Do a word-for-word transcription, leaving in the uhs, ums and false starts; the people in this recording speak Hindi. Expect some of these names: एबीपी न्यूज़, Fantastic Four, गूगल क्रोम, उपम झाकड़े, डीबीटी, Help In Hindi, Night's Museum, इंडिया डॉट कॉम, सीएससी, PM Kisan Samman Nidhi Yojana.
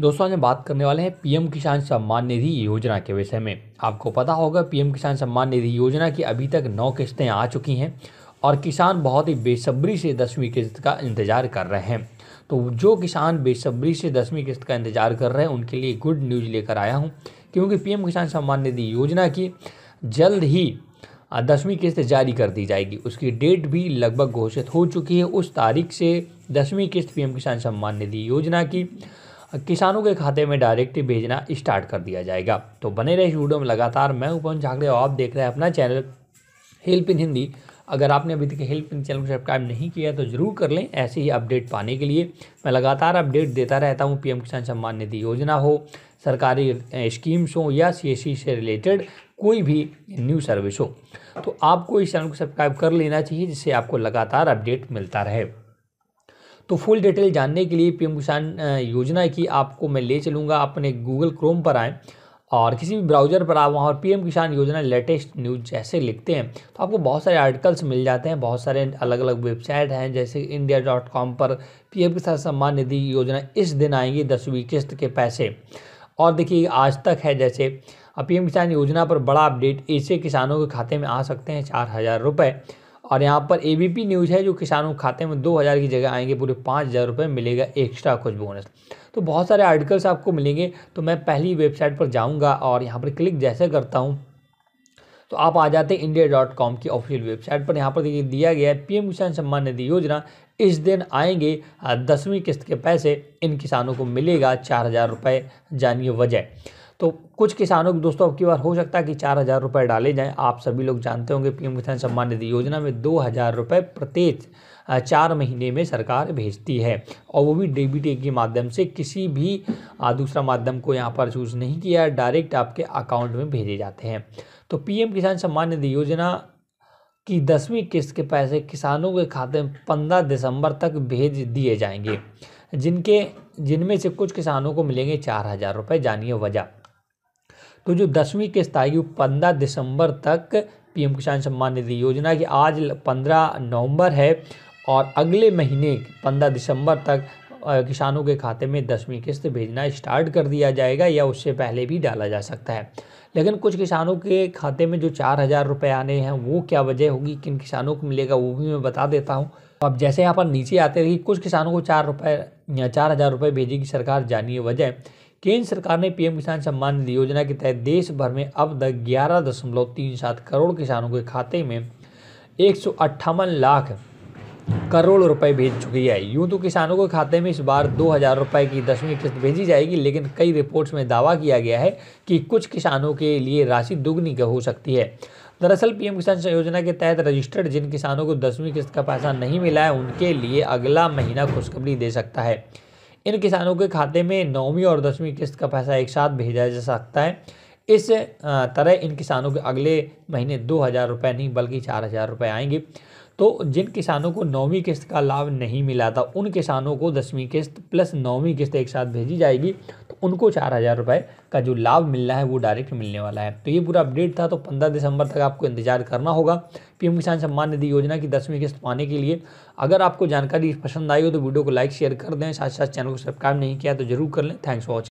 दोस्तों आज हम बात करने वाले हैं पीएम किसान सम्मान निधि योजना के विषय में। आपको पता होगा पीएम किसान सम्मान निधि योजना की अभी तक नौ किस्तें आ चुकी हैं और किसान बहुत ही बेसब्री से दसवीं किस्त का इंतज़ार कर रहे हैं। तो जो किसान बेसब्री से दसवीं किस्त का इंतज़ार कर रहे हैं उनके लिए गुड न्यूज़ लेकर आया हूँ, क्योंकि पीएम किसान सम्मान निधि योजना की जल्द ही दसवीं किस्त जारी कर दी जाएगी। उसकी डेट भी लगभग घोषित हो चुकी है। उस तारीख से दसवीं किस्त पीएम किसान सम्मान निधि योजना की किसानों के खाते में डायरेक्ट भेजना स्टार्ट कर दिया जाएगा। तो बने रहे इस वीडियो में लगातार। मैं उपम झाकड़े और आप देख रहे हैं अपना चैनल हेल्प इन हिंदी। अगर आपने अभी तक हेल्प इन चैनल को सब्सक्राइब नहीं किया तो ज़रूर कर लें। ऐसे ही अपडेट पाने के लिए मैं लगातार अपडेट देता रहता हूं। पीएम किसान सम्मान निधि योजना हो, सरकारी स्कीम्स हो या सीएससी से रिलेटेड कोई भी न्यू सर्विस हो तो आपको इस चैनल को सब्सक्राइब कर लेना चाहिए, जिससे आपको लगातार अपडेट मिलता रहे। तो फुल डिटेल जानने के लिए पीएम किसान योजना की आपको मैं ले चलूँगा। अपने गूगल क्रोम पर आएँ और किसी भी ब्राउज़र पर आप वहाँ और पीएम किसान योजना लेटेस्ट न्यूज़ जैसे लिखते हैं तो आपको बहुत सारे आर्टिकल्स मिल जाते हैं। बहुत सारे अलग अलग वेबसाइट हैं, जैसे इंडिया डॉट कॉम पर पीएम किसान सम्मान निधि योजना इस दिन आएंगी दसवीं किस्त के पैसे। और देखिए आज तक है, जैसे पीएम किसान योजना पर बड़ा अपडेट, ऐसे किसानों के खाते में आ सकते हैं चार हज़ार रुपये। और यहाँ पर एबीपी न्यूज़ है, जो किसानों के खाते में दो हज़ार की जगह आएंगे पूरे पाँच हज़ार रुपये, मिलेगा एक्स्ट्रा कुछ बोनस। तो बहुत सारे आर्टिकल्स आपको मिलेंगे। तो मैं पहली वेबसाइट पर जाऊँगा और यहाँ पर क्लिक जैसे करता हूँ तो आप आ जाते हैं इंडिया डॉट कॉम की ऑफिशियल वेबसाइट पर। यहाँ पर देखिए दिया गया है पीएम किसान सम्मान निधि योजना इस दिन आएंगे दसवीं किस्त के पैसे, इन किसानों को मिलेगा चार हज़ार रुपये। जानिए वजह। तो कुछ किसानों को दोस्तों अब की बार हो सकता है कि चार हज़ार रुपये डाले जाएं। आप सभी लोग जानते होंगे पीएम किसान सम्मान निधि योजना में दो हज़ार रुपये प्रत्येक चार महीने में सरकार भेजती है, और वो भी डीबीटी के माध्यम से। किसी भी दूसरा माध्यम को यहाँ पर चूज़ नहीं किया, डायरेक्ट आपके अकाउंट में भेजे जाते हैं। तो पीएम किसान सम्मान निधि योजना की दसवीं किस्त के पैसे किसानों के खाते में पंद्रह दिसंबर तक भेज दिए जाएंगे, जिनके जिनमें से कुछ किसानों को मिलेंगे चार हज़ार रुपये। जानिए वजह। तो जो दसवीं किस्त आएगी वो पंद्रह दिसंबर तक पीएम किसान सम्मान निधि योजना की, आज पंद्रह नवंबर है और अगले महीने पंद्रह दिसंबर तक किसानों के खाते में दसवीं किस्त भेजना स्टार्ट कर दिया जाएगा, या उससे पहले भी डाला जा सकता है। लेकिन कुछ किसानों के खाते में जो चार हज़ार रुपये आने हैं वो क्या वजह होगी, किन किसानों को मिलेगा, वो भी मैं बता देता हूँ। अब जैसे यहाँ पर नीचे आते रहिए, कुछ किसानों को चार रुपये चार हज़ार रुपये भेजेगी सरकार। जानिए वजह। केंद्र सरकार ने पीएम किसान सम्मान निधि योजना के तहत देश भर में अब तक ग्यारह दशमलव तीन सात करोड़ किसानों के खाते में एक सौ अट्ठावन लाख करोड़ रुपए भेज चुकी है। यूं तो किसानों के खाते में इस बार दो हज़ार रुपये की दसवीं किस्त भेजी जाएगी, लेकिन कई रिपोर्ट्स में दावा किया गया है कि कुछ किसानों के लिए राशि दुगनी हो सकती है। दरअसल पीएम किसान योजना के तहत रजिस्टर्ड जिन किसानों को दसवीं किस्त का पैसा नहीं मिला है, उनके लिए अगला महीना खुशखबरी दे सकता है। इन किसानों के खाते में नौवीं और दसवीं किस्त का पैसा एक साथ भेजा जा सकता है। इस तरह इन किसानों के अगले महीने दो हज़ार रुपये नहीं बल्कि चार हज़ार रुपये आएंगे। तो जिन किसानों को नौवीं किस्त का लाभ नहीं मिला था, उन किसानों को दसवीं किस्त प्लस नौवीं किस्त एक साथ भेजी जाएगी, तो उनको चार हज़ार रुपये का जो लाभ मिलना है वो डायरेक्ट मिलने वाला है। तो ये पूरा अपडेट था। तो पंद्रह दिसंबर तक आपको इंतजार करना होगा पीएम किसान सम्मान निधि योजना की दसवीं किस्त पाने के लिए। अगर आपको जानकारी पसंद आई हो तो वीडियो को लाइक शेयर कर दें, साथ साथ चैनल को सब्सक्राइब नहीं किया तो जरूर कर लें। Thanks for watching.